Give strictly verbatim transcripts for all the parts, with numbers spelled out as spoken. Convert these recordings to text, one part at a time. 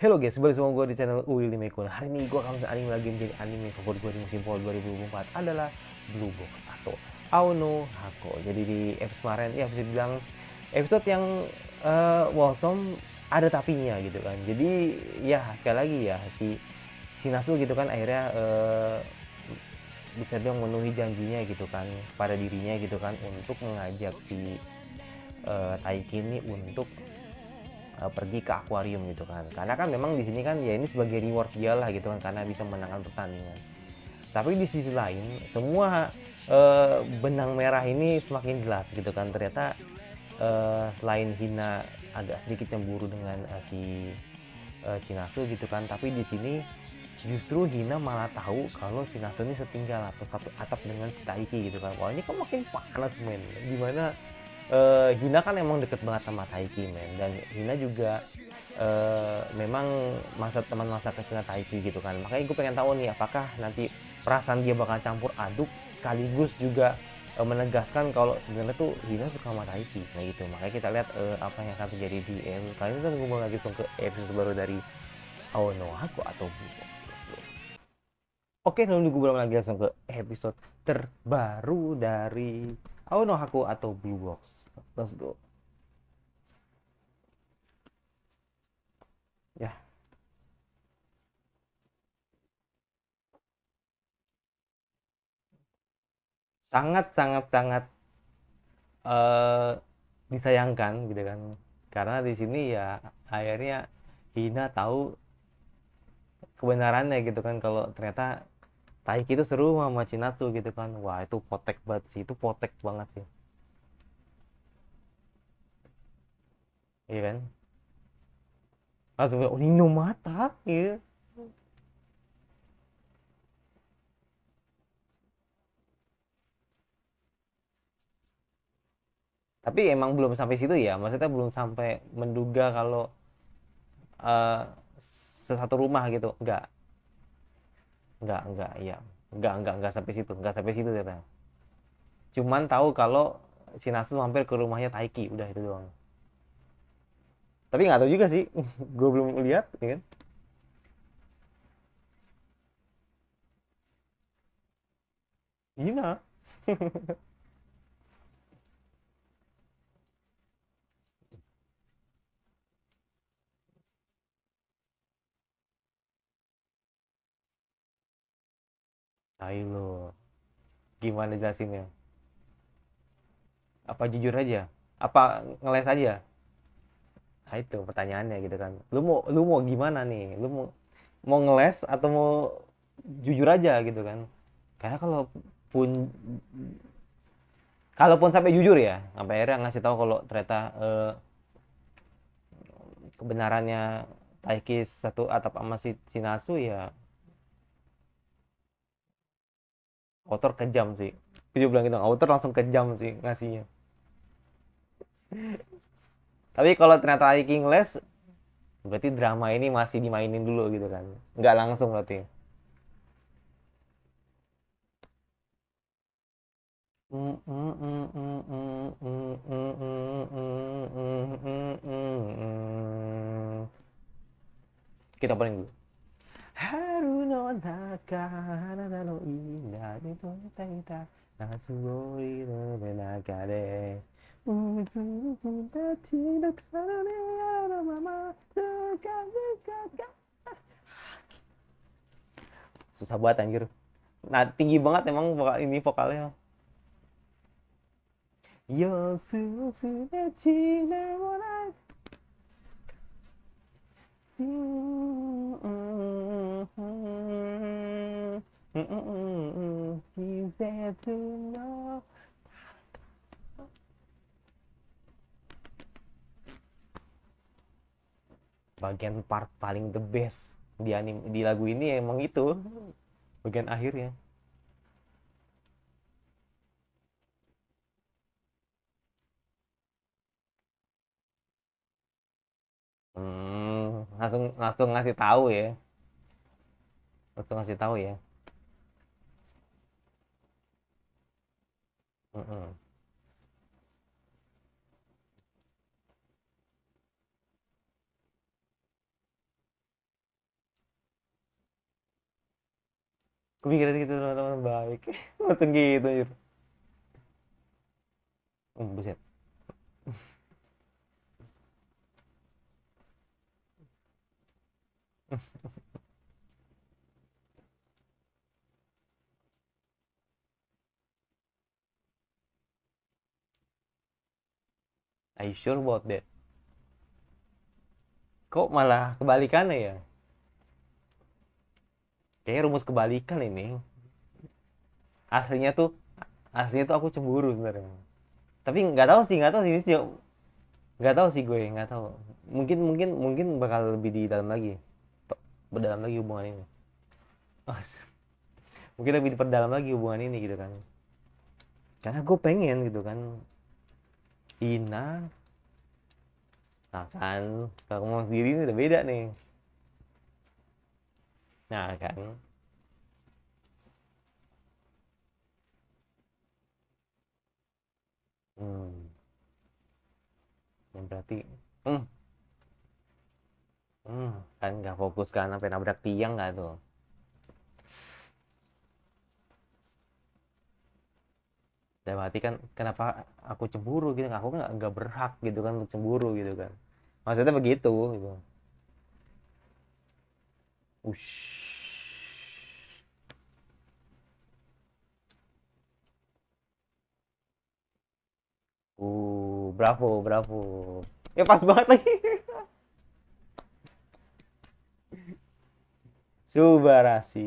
Hello guys, kembali sama gue di channel Uwil Nime-Kun. Hari ini gue akan anime lagi menjadi anime favorit gue di musim fall dua ribu dua puluh empat adalah Blue Box atau Ao no Hako. Jadi di episode kemarin ya bisa dibilang episode yang uh, awesome, ada tapinya gitu kan. Jadi ya sekali lagi ya si Natsu gitu kan akhirnya uh, bisa bilang memenuhi janjinya gitu kan pada dirinya gitu kan untuk mengajak si uh, Taiki ini untuk pergi ke akuarium gitu kan, karena kan memang di sini kan ya ini sebagai reward dia lah gitu kan karena bisa menangkan pertandingan. Tapi di sisi lain semua e, benang merah ini semakin jelas gitu kan. Ternyata e, selain Hina agak sedikit cemburu dengan e, si e, Chinatsu gitu kan, tapi di sini justru Hina malah tahu kalau Chinatsu ini setinggal atau satu atap dengan si Taiki gitu kan. Wah ini kok makin panas men, gimana? Uh, Hina kan emang deket banget sama Taiki men, dan Hina juga uh, memang masa teman masa kecilnya Taiki gitu kan. Makanya gue pengen tahu nih apakah nanti perasaan dia bakal campur aduk sekaligus juga uh, menegaskan kalau sebenarnya tuh Hina suka sama Taiki nah gitu. Makanya kita lihat uh, apa yang akan terjadi di episode kali ini. Kita tunggu lagi ke episode baru dari Ao no Hako atau Blue Box. Let's go. Oke, lalu gue bilang lagi langsung ke episode terbaru dari Ao no Hako atau Blue Box. Let's go. Ya. Yeah. Sangat sangat sangat uh, disayangkan gitu kan. Karena di sini ya akhirnya Hina tahu kebenarannya gitu kan kalau ternyata Taiki itu seru sama Chinatsu gitu kan. Wah itu potek banget sih, itu potek banget sih. Iya kan? Langsung oh ini mata ya. Tapi emang belum sampai situ ya, maksudnya belum sampai menduga kalau uh, sesatu rumah gitu, enggak. Enggak, enggak, iya. Enggak, enggak, enggak sampai situ. Enggak sampai situ ternyata. Cuman tahu kalau si Natsu mampir ke rumahnya Taiki, udah itu doang. Tapi nggak tahu juga sih. Gue belum lihat, ya kan? Hina. Ayo, gimana jelasinnya? Apa jujur aja? Apa ngeles aja? Nah, itu pertanyaannya gitu kan. Lu mau lu mau gimana nih? Lu mau mau ngeles atau mau jujur aja gitu kan? Karena kalau pun kalaupun sampai jujur ya, sampai akhirnya ngasih tahu kalau ternyata eh, kebenarannya Taiki satu atap sama si Chinatsu ya. Autor kejam sih, dia bilang gitu, autor langsung kejam sih ngasihnya. Tapi kalau ternyata Taiki ngeles, berarti drama ini masih dimainin dulu gitu kan, nggak langsung berarti. Kita paling dulu. Haru no nakara no ina ni to taita natsugoi no nakare uzu tachi no tsune ara mama tsukage kaka. Susah banget anjir. Nah, tinggi banget emang vokal ini vokalnya. Yo su su tachi na morai. Si bagian part paling the best di anime, di lagu ini emang itu bagian akhirnya. hmm, langsung langsung ngasih tahu ya, langsung ngasih tahu ya. Mm-mm. kepikiran gitu teman-teman baik. Macam gitu ya. Hmm, buset. Are you sure about that? Kok malah kebalikannya ya? Kayaknya rumus kebalikan ini. Aslinya tuh, aslinya tuh aku cemburu sebenarnya. Tapi nggak tahu sih, nggak tahu sih ini sih. Nggak tahu sih gue, nggak tahu. Mungkin, mungkin, mungkin bakal lebih di dalam lagi, perdalam lagi hubungan ini. Oh, mungkin lebih diperdalam lagi hubungan ini gitu kan. Karena gue pengen gitu kan. Hina. Nah kan, kalau ngomong sendiri ini udah beda nih. Nah kan. Hmm. Dan berarti, hmm. Hmm. Kan nggak fokus kan, sampai nabrak tiang nggak tuh. Dan berarti kan kenapa aku cemburu gitu, aku nggak nggak berhak gitu kan untuk cemburu gitu kan, maksudnya begitu gitu. Ush. Uh, bravo, bravo. Ya pas banget lagi. Subarasi.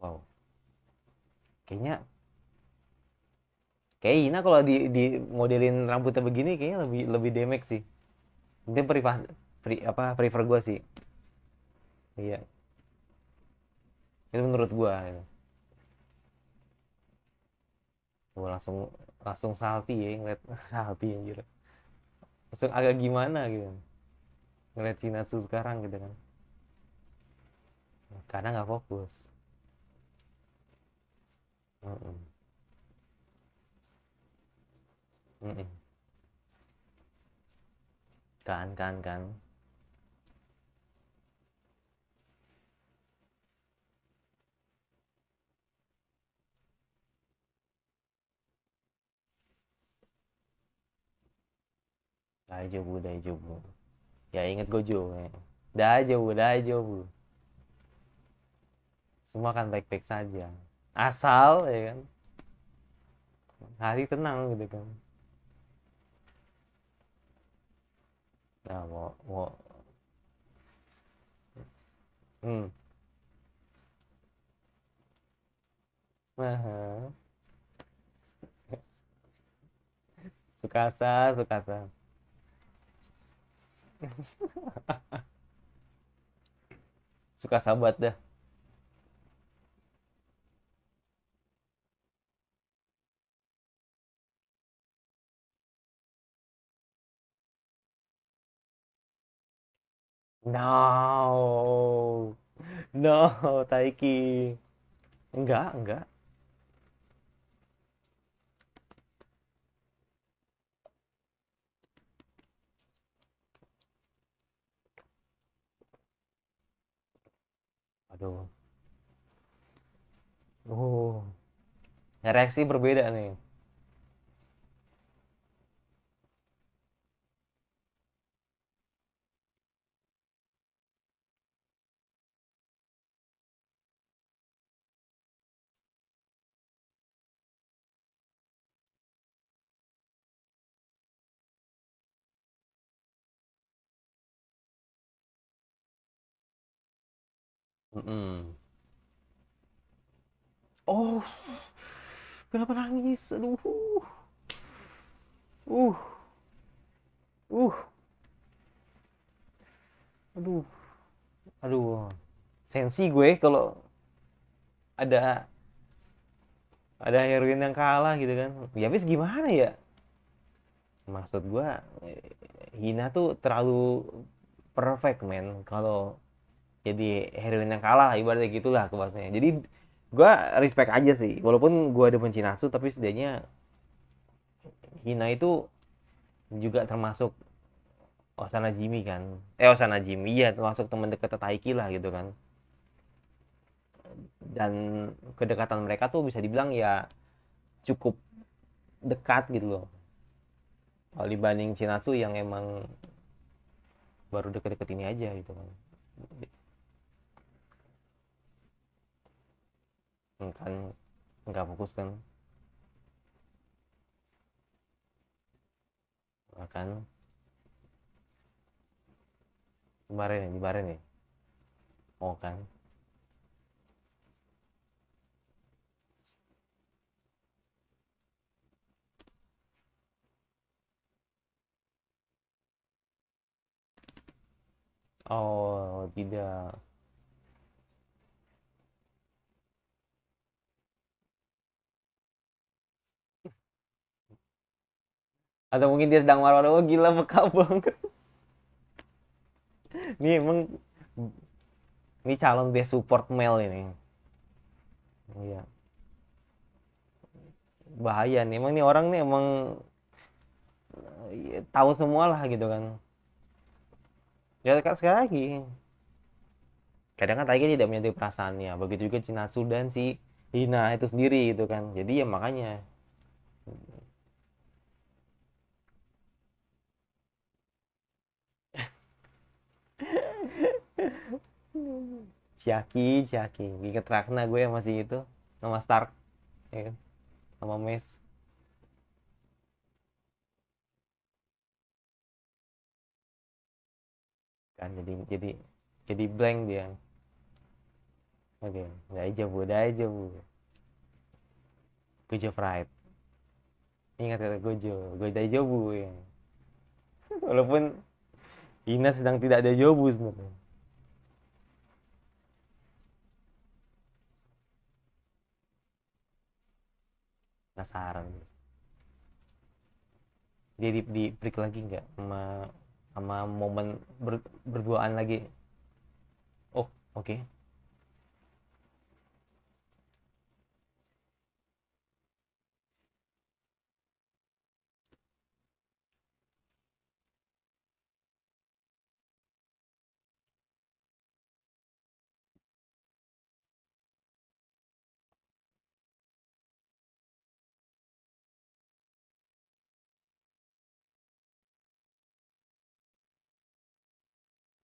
Wow. Kayaknya kayak Hina kalau di di modelin rambutnya begini kayaknya lebih lebih damage sih. Dia prefer pre, apa prefer gua sih. Iya. Itu menurut gua. Ya. Gua langsung langsung salty ya ngeliat salty anjir. Langsung agak gimana gitu. Ngeliat Chinatsu sekarang gitu kan. Karena nggak fokus. Mm-mm. Mm-mm. Kan kan kan Daijobu, daijobu. Ya inget Gojo ya. Daijobu, daijobu. Semua kan baik-baik saja asal ya kan hari tenang gitu kan. Nah mau mau hmm Maha. Sukasa, sukasa. Suka sahabat dah. No, no, Taiki, enggak, enggak. Aduh, oh, reaksi berbeda nih. Mm-mm. Oh, kenapa nangis? Aduh, uh, uh, aduh, aduh, sensi gue kalau ada ada heroin yang kalah gitu kan? Ya habis gimana ya? Maksud gue, Hina tuh terlalu perfect man kalau jadi heroin yang kalah ibaratnya gitulah kebiasaannya. Jadi gue respect aja sih walaupun gue demen Chinatsu, tapi setidaknya Hina itu juga termasuk Osana Jimmy kan, eh Osana Jimmy ya termasuk teman dekat Taiki lah gitu kan. Dan kedekatan mereka tuh bisa dibilang ya cukup dekat gitu loh. Kalau dibanding Chinatsu yang emang baru deket-deket ini aja gitu kan. Kan nggak fokus kan. Makan kemarin nih, kemarin nih. Oh kan. Oh, tidak. Atau mungkin dia sedang marah-marah, oh gila beka banget. Ini emang ini calon best support male ini. Iya. Bahaya nih, emang nih orang nih emang ya, tahu semua lah gitu kan. Ya sekali lagi. Kadang kan Taiki tidak menyadari perasaannya, begitu juga Chinatsu dan si Hina itu sendiri gitu kan. Jadi ya makanya Ciaki, Ciaki, inget Ragna gue yang masih itu, sama Stark, ya kan? Sama Mes. Kan jadi jadi jadi blank dia. Oke, udah jabu, udah jabu. Gojo fried. Ingat kata Gojo, Gojo udah jabu ya. Walaupun Hina sedang tidak ada jobu sebenarnya. Penasaran. Dia di, di break lagi nggak sama, sama momen ber, berduaan lagi. Oh, oke. Okay.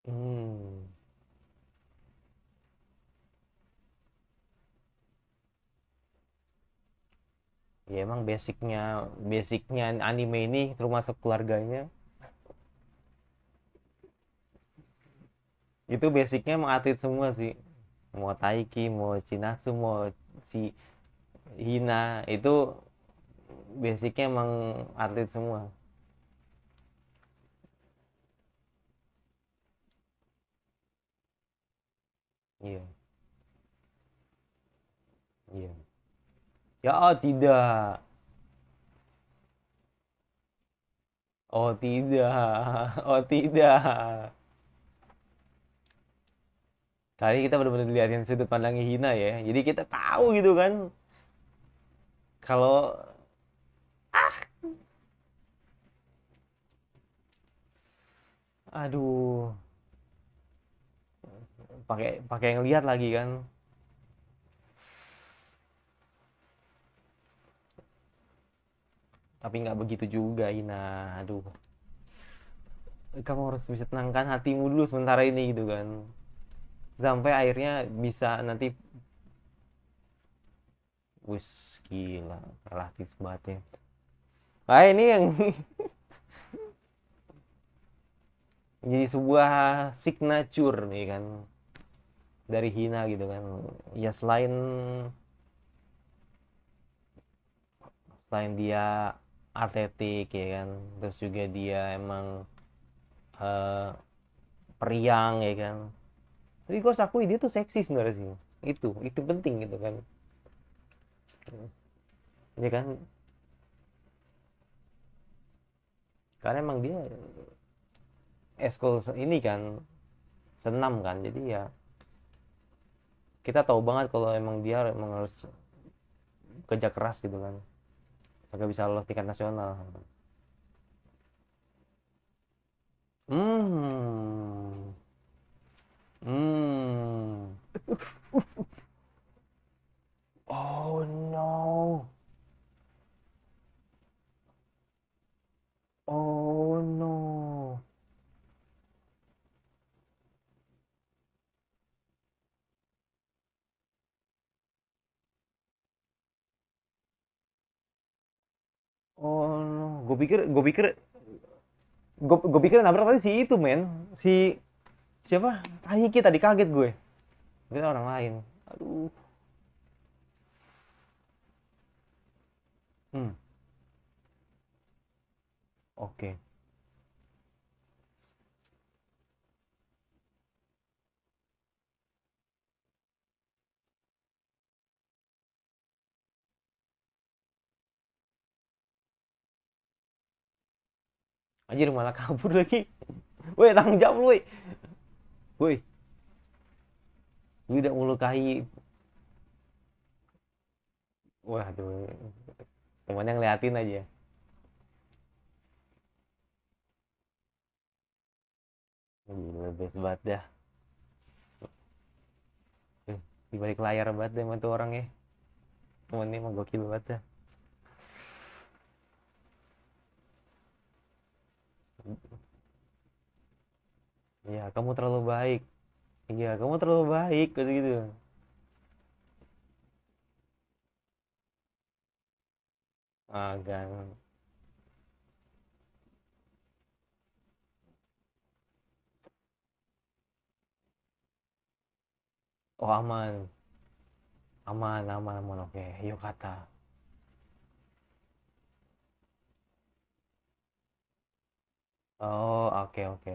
Hmm. Ya emang basicnya basicnya anime ini termasuk keluarganya. Itu basicnya emang atlet semua sih. Mau Taiki, mau Chinatsu, mau si Hina, itu basicnya emang atlet semua. Iya, iya, ya oh tidak, oh tidak, oh tidak. Kali kita benar-benar dilihatin sudut pandangnya Hina ya, jadi kita tahu gitu kan, kalau ah, aduh. pakai pakai yang lihat lagi kan. Tapi nggak begitu juga Hina, aduh. Kamu harus bisa tenangkan hatimu dulu sementara ini gitu kan. Sampai akhirnya bisa nanti wis gila, relatif banget ya. Wah, ini yang jadi sebuah signature nih kan dari Hina gitu kan ya, selain selain dia atletik ya kan, terus juga dia emang uh, periang ya kan, tapi gue harus akui dia tuh seksi sebenarnya sih, itu itu penting gitu kan ya kan, karena emang dia eskul ini kan senam kan, jadi ya kita tahu banget kalau emang dia emang harus kerja keras gitu kan agar bisa lolos tingkat nasional. Hmm. Hmm. Oh no. Oh no. Oh no. Gue pikir, gue pikir, gue gue pikir nabrak tadi si itu men, si siapa? Taiki tadi kaget gue. Kira orang lain. Aduh. Hmm. Oke. Anjir malah kabur lagi. Woi, tanggung jawab lu, woi. Woi. Lu udah melukai. Waduh. Temannya ngeliatin aja. Gila, best banget dah. Di balik layar banget deh mantu orang ya. Temennya emang gokil banget dah. Iya, kamu terlalu baik. Iya, kamu terlalu baik kayak gitu. Agak. Oh, aman. Aman, aman, aman. Oke, yuk kata. Oh, oke, oke.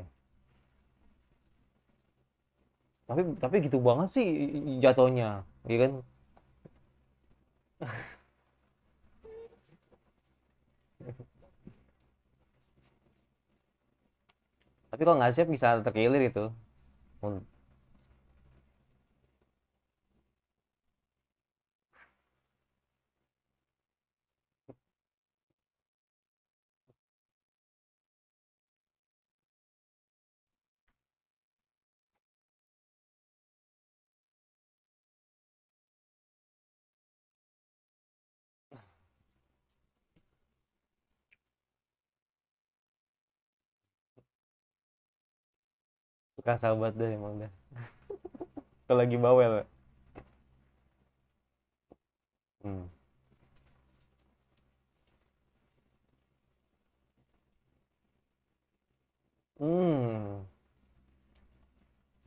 Tapi tapi gitu banget sih jatuhnya, ya kan? Tapi kalau nggak siap bisa terkilir itu. Hmm. Suka sahabat deh emang dah. Kalau lagi bawel. Hmm. Hmm.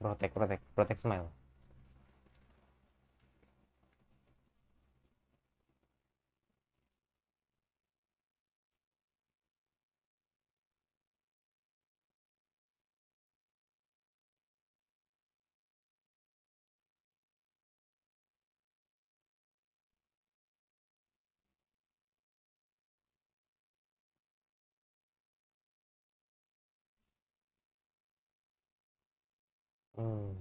Protect, protect, protect smile. Hmm.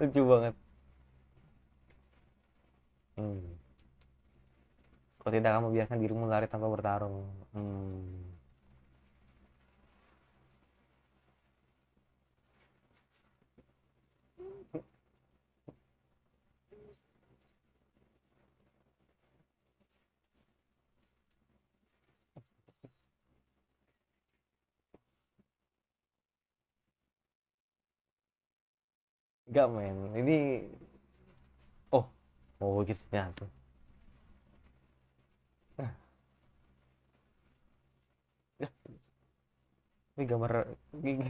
Lucu banget. Hmm. Kalau tidak kamu biarkan dirimu lari tanpa bertarung. Hmm. Gak men, ini oh mau bikin sini langsung. Ini gambar gigi.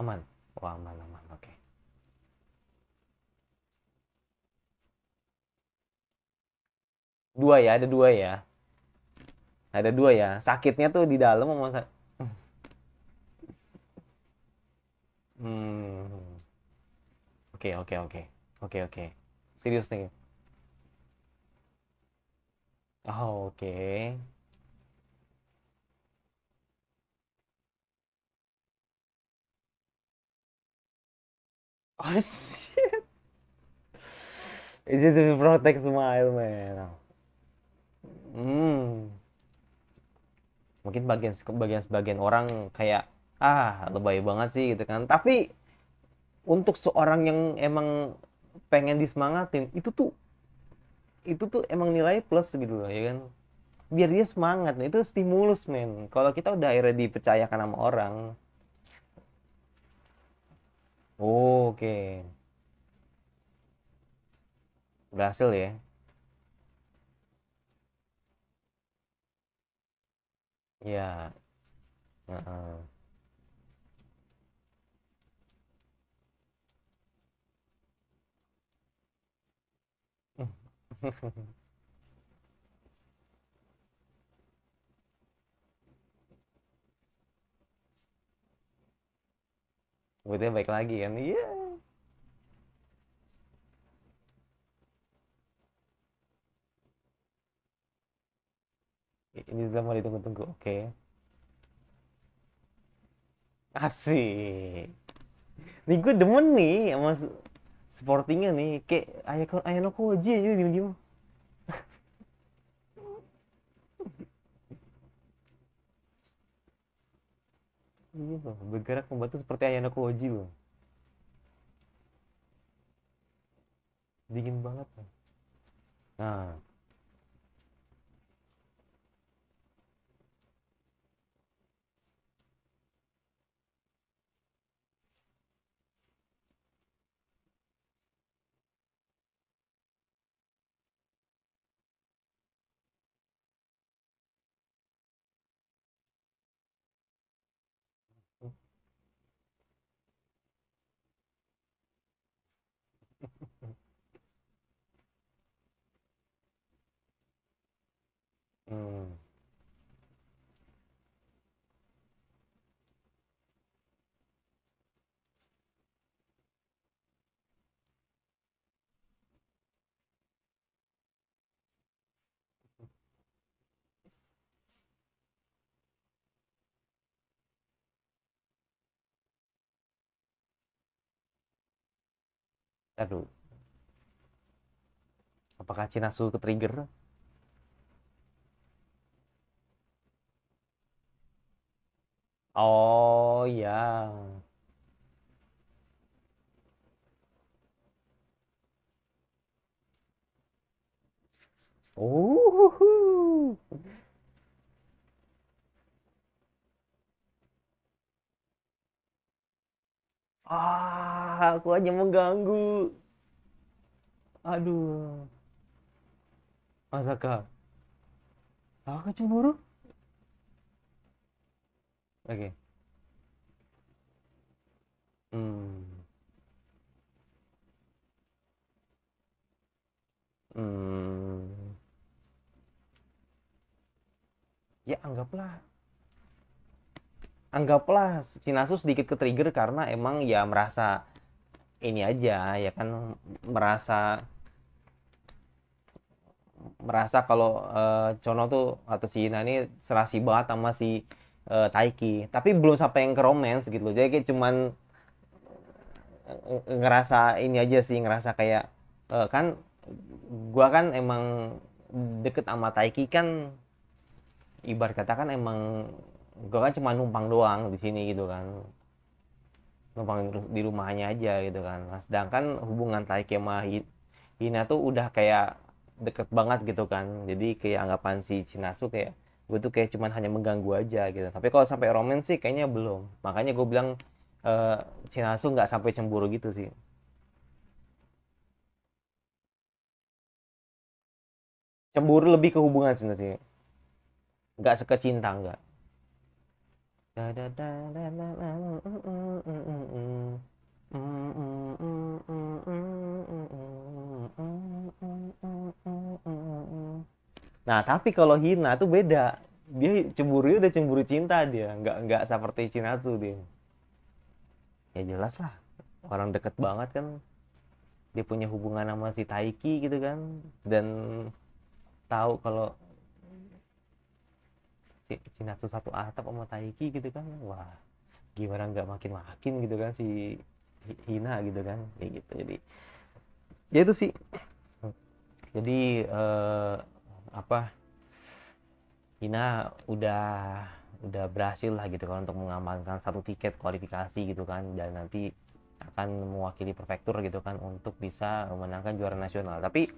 Aman, oh aman aman, oke. Okay. Dua ya, ada dua ya, ada dua ya. Sakitnya tuh di dalam sama sak. Hmm. Oke, oke, oke. Oke, oke. Serius nih. Oh, oke. Oh shit. It's just to protect smile, man. Hmm. Mungkin bagian bagian sebagian orang kayak ah lebay banget sih gitu kan. Tapi untuk seorang yang emang pengen disemangatin, itu tuh itu tuh emang nilai plus gitu loh, ya kan. Biar dia semangat, nah, itu stimulus, men. Kalau kita udah akhirnya dipercayakan sama orang. Oh, oke. Okay. Berhasil ya. Ya. Uh-uh. Buatnya baik lagi kan, iya. Yeah. Ini sudah mau ditunggu-tunggu, oke. Okay. Asik. Nih gue demen nih sama sportingnya nih, kayak Ayanokouji aja diem-diem. Iya loh, bergerak membantu seperti Ayanokouji loh. Dingin banget loh. Nah. Hmm. Aduh. Apakah Chinatsu ke trigger? Oh ya. Oh. Ah, aku hanya mengganggu. Aduh. Masaka. Aku cemburu? Oke. Okay. Hmm. Hmm. Ya anggaplah. Anggaplah Chinatsu sedikit ke-trigger karena emang ya merasa ini aja ya kan, merasa merasa kalau uh, Chono tuh atau si Hina ini serasi banget sama si uh, Taiki, tapi belum sampai yang ke romance gitu loh. Jadi kayak cuman ngerasa ini aja sih, ngerasa kayak e, kan gua kan emang deket sama Taiki kan, ibarat kata kan emang gua kan cuma numpang doang di sini gitu kan, numpang di rumahnya aja gitu kan. Nah, sedangkan hubungan Taiki sama Hina tuh udah kayak deket banget gitu kan, jadi kayak anggapan si Chinatsu kayak gue tuh kayak cuman hanya mengganggu aja gitu. Tapi kalau sampai romance sih kayaknya belum, makanya gue bilang Uh, Chinatsu nggak sampai cemburu gitu sih. Cemburu lebih ke hubungan sebenarnya sih. Nggak sekecinta, nggak. Nah, tapi kalau Hina tuh beda. Dia cemburu udah cemburu cinta dia. Nggak nggak seperti Chinatsu dia. Ya jelas lah, orang deket banget kan, dia punya hubungan sama si Taiki gitu kan, dan tahu kalau si Chinatsu satu atap sama Taiki gitu kan, wah gimana nggak makin makin gitu kan si Hina gitu kan, kayak gitu. Jadi ya itu sih, jadi eh, apa Hina udah udah berhasil lah gitu kan untuk mengamankan satu tiket kualifikasi gitu kan, dan nanti akan mewakili prefektur gitu kan untuk bisa memenangkan juara nasional. Tapi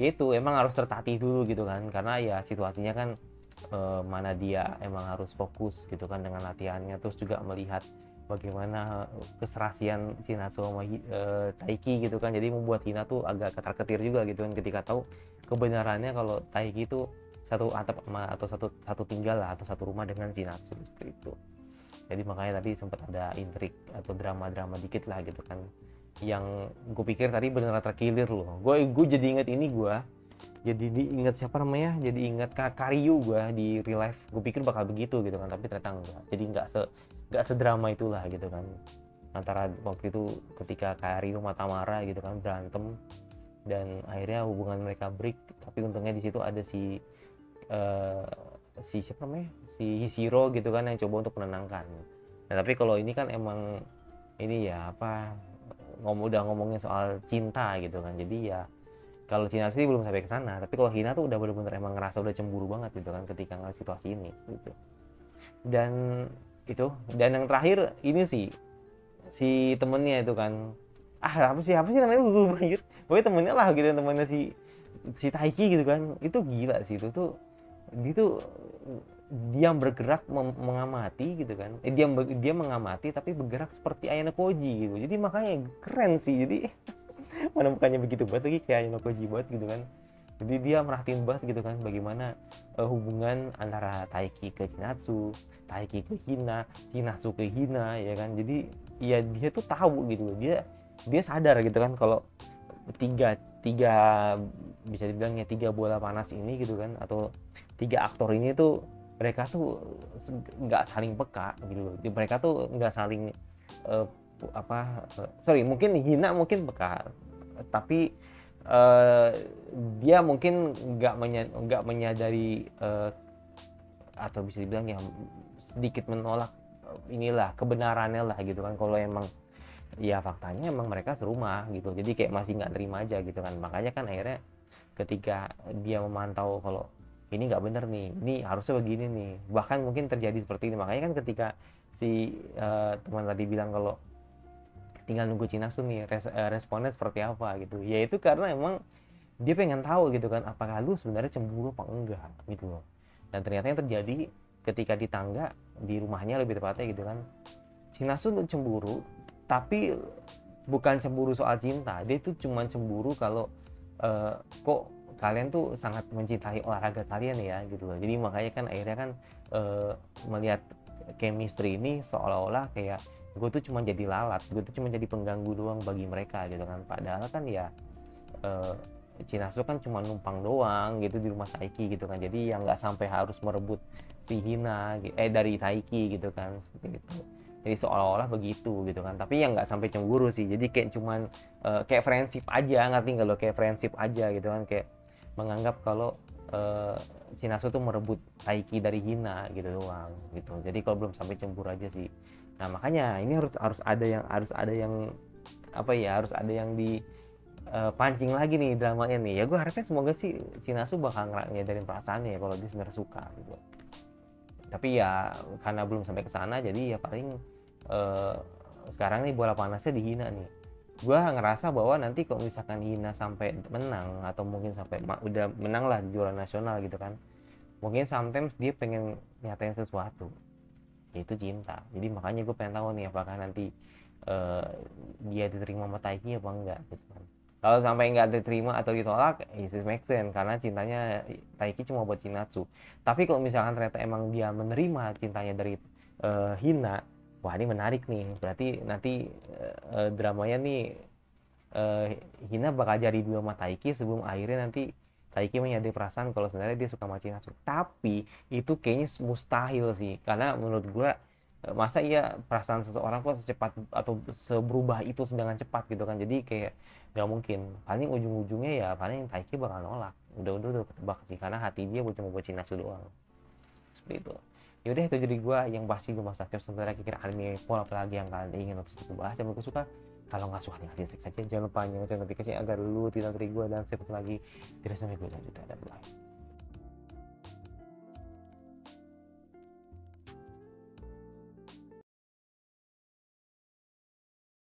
yaitu emang harus tertatih dulu gitu kan, karena ya situasinya kan e, mana dia emang harus fokus gitu kan dengan latihannya, terus juga melihat bagaimana keserasian si Natsu sama e, Taiki gitu kan. Jadi membuat Hina tuh agak ketar-ketir juga gitu kan ketika tahu kebenarannya kalau Taiki itu satu atap atau satu satu tinggal lah atau satu rumah dengan si Natsu seperti itu. Jadi makanya tadi sempat ada intrik atau drama-drama dikit lah gitu kan, yang gue pikir tadi beneran terkilir loh. Gue gue jadi inget ini gue, jadi diingat siapa namanya, jadi ingat Kak Ryu gue di real life. Gue pikir bakal begitu gitu kan, tapi ternyata enggak. Jadi nggak se nggak sedrama itulah gitu kan. Antara waktu itu ketika Kak Ryu mata marah gitu kan berantem, dan akhirnya hubungan mereka break. Tapi untungnya di situ ada si uh, si siapa namanya si Hishiro gitu kan yang coba untuk menenangkan. Nah tapi kalau ini kan emang ini ya apa ngomong udah ngomongin soal cinta gitu kan, jadi ya kalau Cina sih belum sampai ke sana, tapi kalau Hina tuh udah bener-bener emang ngerasa udah cemburu banget gitu kan ketika ngeliat situasi ini gitu. Dan itu, dan yang terakhir ini sih si temennya itu kan, ah apa sih apa sih namanya gue pikir gue temennya lah gitu, temennya si si Taiki gitu kan. Itu gila sih, itu tuh dia tuh dia bergerak mengamati gitu kan, eh, dia dia mengamati tapi bergerak seperti Ayanokouji gitu. Jadi makanya keren sih, jadi mana bukannya begitu banget lagi kayak Ayanokouji banget gitu kan. Jadi dia merhatiin banget gitu kan bagaimana uh, hubungan antara Taiki ke Chinatsu, Taiki ke Hina, Chinatsu ke Hina ya kan. Jadi ya dia tuh tahu gitu, dia dia sadar gitu kan kalau tiga tiga bisa dibilang ya tiga bola panas ini gitu kan, atau tiga aktor ini tuh mereka tuh nggak saling peka gitu, mereka tuh nggak saling uh, apa uh, sorry mungkin Hina mungkin peka, tapi uh, dia mungkin nggak nggak menyadari uh, atau bisa dibilang ya sedikit menolak inilah kebenarannya lah gitu kan, kalau emang ya faktanya emang mereka serumah gitu. Jadi kayak masih nggak terima aja gitu kan. Makanya kan akhirnya ketika dia memantau kalau ini nggak bener nih, ini harusnya begini nih, bahkan mungkin terjadi seperti ini. Makanya kan ketika si uh, teman tadi bilang kalau tinggal nunggu Chinatsu nih res uh, responnya seperti apa gitu, ya itu karena emang dia pengen tahu gitu kan apakah lu sebenarnya cemburu apa enggak gitu loh. Dan ternyata yang terjadi ketika di tangga, di rumahnya lebih tepatnya gitu kan, Chinatsu cemburu tapi bukan cemburu soal cinta, dia itu cuma cemburu kalau uh, kok kalian tuh sangat mencintai olahraga kalian ya gitu loh. Jadi makanya kan akhirnya kan uh, melihat chemistry ini seolah-olah kayak gue tuh cuma jadi lalat, gue tuh cuma jadi pengganggu doang bagi mereka gitu kan. Padahal kan ya uh, Chinatsu kan cuma numpang doang gitu di rumah Taiki gitu kan. Jadi yang nggak sampai harus merebut si Hina eh dari Taiki gitu kan, seperti itu. Jadi seolah-olah begitu gitu kan, tapi yang nggak sampai cemburu sih. Jadi kayak cuman uh, kayak friendship aja, ngerti nggak lo, kayak friendship aja gitu kan, kayak menganggap kalau uh, Chinatsu tuh merebut Taiki dari Hina gitu doang gitu. Jadi kalau belum sampai cemburu aja sih. Nah makanya ini harus harus ada yang harus ada yang apa ya harus ada yang di uh, pancing lagi nih dramanya nih. Ya gue harapnya semoga sih Chinatsu bakal nyadarin perasaannya ya kalau dia sebenarnya suka gitu. Tapi ya karena belum sampai ke sana, jadi ya paling eh, sekarang nih bola panasnya di Hina nih. Gue ngerasa bahwa nanti kalau misalkan Hina sampai menang atau mungkin sampai udah menang lah di juara nasional gitu kan, mungkin sometimes dia pengen nyatain sesuatu, yaitu cinta. Jadi makanya gue pengen tahu nih apakah nanti eh, dia diterima sama Taiki apa enggak gitu kan. Kalau sampai nggak diterima atau ditolak, it makes sense karena cintanya Taiki cuma buat Chinatsu. Tapi kalau misalkan ternyata emang dia menerima cintanya dari uh, Hina, wah ini menarik nih. Berarti nanti uh, dramanya nih uh, Hina bakal jadi dua sama Taiki sebelum akhirnya nanti Taiki menyadari perasaan kalau sebenarnya dia suka sama Chinatsu. Tapi itu kayaknya mustahil sih, karena menurut gua masa iya perasaan seseorang kok secepat atau seberubah itu sedangkan cepat gitu kan. Jadi kayak nggak mungkin, paling ujung-ujungnya ya paling Taiki bakal nolak, udah udah udah ketebak sih karena hati dia buat cuma buat Chinatsu doang seperti itu. Yaudah, itu jadi gue yang pasti gue masak tips sebenarnya kira-kira anime pol apalagi yang kalian ingin untuk gue bahas yang aku suka. Kalau nggak suka nih saja, jangan lupa nyalakan notifikasinya agar dulu tidak tertinggal dan sampai lagi tidak sampai gue lanjut ada bye.